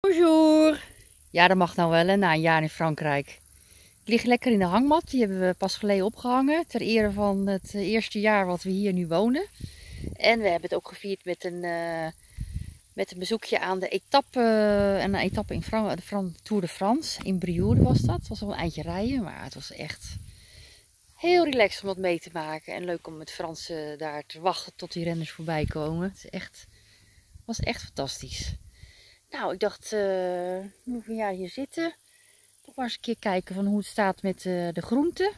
Bonjour! Ja, dat mag nou wel, hè, na een jaar in Frankrijk. Ik lig lekker in de hangmat, die hebben we pas geleden opgehangen. Ter ere van het eerste jaar wat we hier nu wonen. En we hebben het ook gevierd met een bezoekje aan de etappe, de Tour de France. In Brioude was dat. Het was al een eindje rijden, maar het was echt heel relaxed om dat mee te maken. En leuk om met Fransen daar te wachten tot die renners voorbij komen. Het was echt fantastisch. Nou, ik dacht, moet ik een jaar hier zitten. Toch maar eens een keer kijken van hoe het staat met de groenten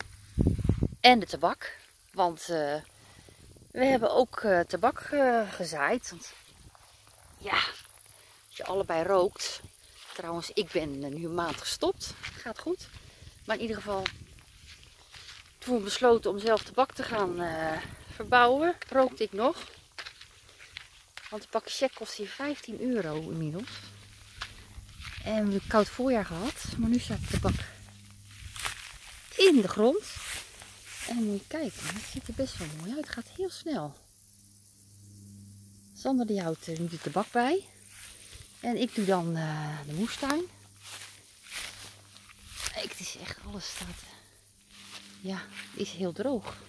en de tabak. Want we hebben ook tabak gezaaid. Want ja, als je allebei rookt. Trouwens, ik ben nu een maand gestopt. Gaat goed. Maar in ieder geval, toen besloten om zelf tabak te gaan verbouwen, rookte ik nog. Want een pakje check kost hier €15 inmiddels. En we hebben een koud voorjaar gehad. Maar nu staat de tabak in de grond. En moet je kijken, het ziet er best wel mooi uit. Het gaat heel snel. Sander die houdt nu de tabak bij. En ik doe dan de moestuin. Kijk, het is echt, alles staat... Ja, het is heel droog.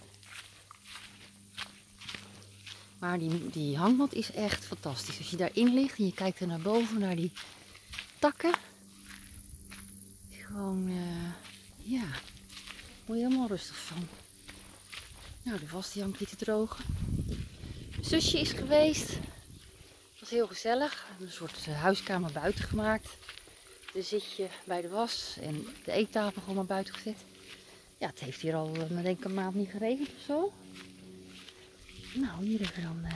Maar die hangmat is echt fantastisch. Als je daarin ligt en je kijkt er naar boven, naar die takken. Gewoon, ja, daar word je helemaal rustig van. Nou, er was die hangmat te drogen. Mijn zusje is geweest. Het was heel gezellig. We hebben een soort huiskamer buiten gemaakt. Daar zit je bij de was en de eettafel gewoon naar buiten gezet. Ja, het heeft hier al, denk ik, een maand niet geregend of zo. Nou, hier hebben we dan,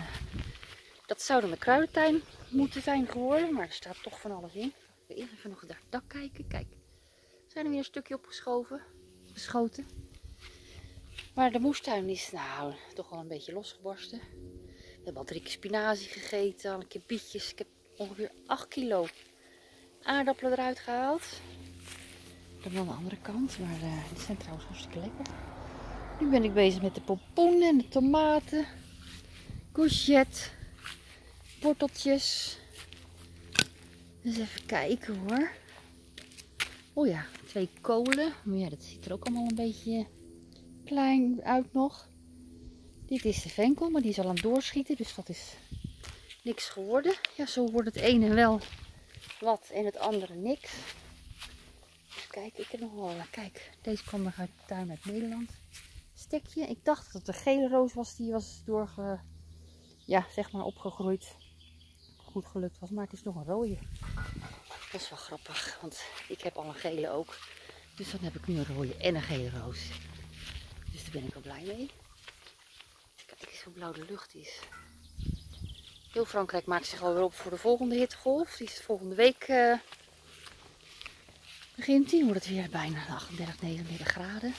dat zou dan de kruidentuin moeten zijn geworden, maar er staat toch van alles in. We eerst even nog naar het dak kijken. Kijk, we zijn er weer een stukje opgeschoten. Maar de moestuin is nou toch wel een beetje losgebarsten. We hebben al 3 keer spinazie gegeten, al een keer bietjes. Ik heb ongeveer 8 kilo aardappelen eruit gehaald. Dan wel aan de andere kant, maar die zijn trouwens hartstikke lekker. Nu ben ik bezig met de pompoenen en de tomaten, courgette, worteltjes. Dus even kijken hoor. Oh ja, 2 kolen. Maar ja, dat ziet er ook allemaal een beetje klein uit nog. Dit is de venkel, maar die is al aan het doorschieten, dus dat is niks geworden. Ja, zo wordt het ene wel wat en het andere niks. Even kijken, ik heb nog wel. Kijk, deze kwam nog uit de tuin uit Nederland. Stekje. Ik dacht dat het de gele roos was, die was zeg maar opgegroeid. Goed gelukt was, maar het is nog een rode. Dat is wel grappig, want ik heb al een gele ook. Dus dan heb ik nu een rode en een gele roos. Dus daar ben ik wel blij mee. Kijk eens hoe blauw de lucht is. Heel Frankrijk maakt zich alweer op voor de volgende hittegolf. Die is volgende week. Begint die, wordt het weer bijna 38, 39 graden.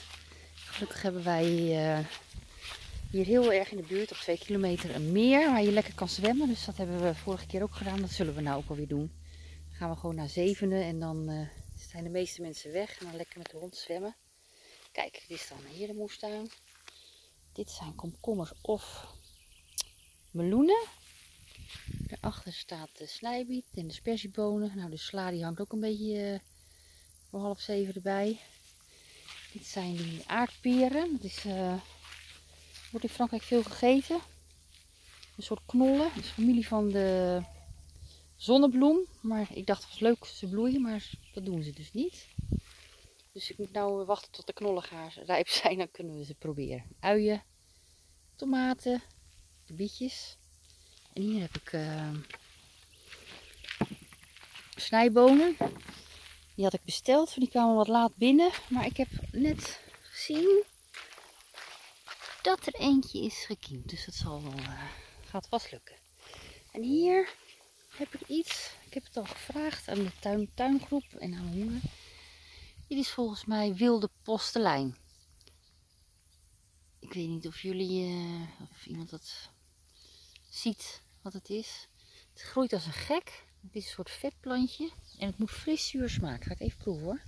Gelukkig hebben wij hier heel erg in de buurt op 2 kilometer een meer waar je lekker kan zwemmen. Dus dat hebben we vorige keer ook gedaan. Dat zullen we nou ook alweer doen. Dan gaan we gewoon naar Zevenen en dan zijn de meeste mensen weg. En dan lekker met de hond zwemmen. Kijk, dit is dan hier de moestuin. Dit zijn komkommers of meloenen. Daarachter staat de snijbiet en de sperziebonen. Nou, de sla die hangt ook een beetje voor 6:30 erbij. Dit zijn die aardperen, dat is, wordt in Frankrijk veel gegeten. Een soort knollen, dat is familie van de zonnebloem. Maar ik dacht het was leuk, ze bloeien, maar dat doen ze dus niet. Dus ik moet nou wachten tot de knollen rijp zijn, dan kunnen we ze proberen. Uien, tomaten, de bietjes. En hier heb ik snijbonen. Die had ik besteld, die kwamen wat laat binnen. Maar ik heb net gezien dat er eentje is gekiemd. Dus dat zal wel, gaat vast lukken. En hier heb ik iets. Ik heb het al gevraagd aan de tuingroep en aan mijn moeder. Dit is volgens mij wilde postelijn. Ik weet niet of jullie of iemand dat ziet wat het is. Het groeit als een gek. Het is een soort vetplantje en het moet fris zuur smaken. Ga ik even proeven hoor.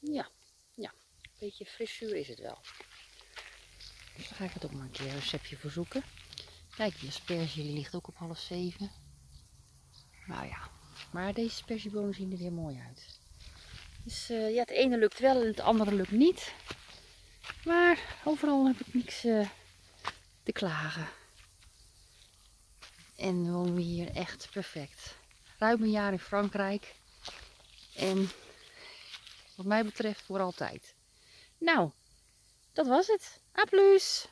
Ja, een beetje fris zuur is het wel. Dus daar ga ik het ook maar een keer een receptje voor zoeken. Kijk, die asperge die ligt ook op 6:30. Nou ja, maar deze perziebomen zien er weer mooi uit. Dus ja, het ene lukt wel en het andere lukt niet. Maar overal heb ik niks te klagen. En wonen we hier echt perfect. Ruim een jaar in Frankrijk. En wat mij betreft voor altijd. Nou, dat was het. A plus!